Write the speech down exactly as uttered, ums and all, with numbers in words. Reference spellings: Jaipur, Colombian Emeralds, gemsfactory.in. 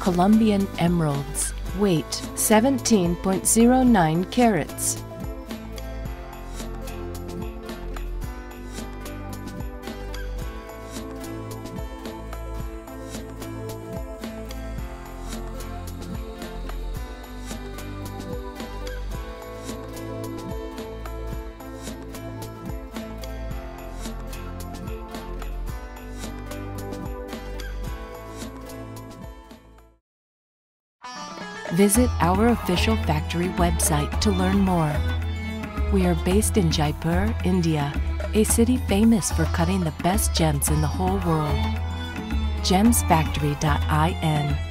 Colombian emeralds, weight seventeen point zero nine carats. Visit our official factory website to learn more. We are based in Jaipur, India, a city famous for cutting the best gems in the whole world. Gems Factory dot I N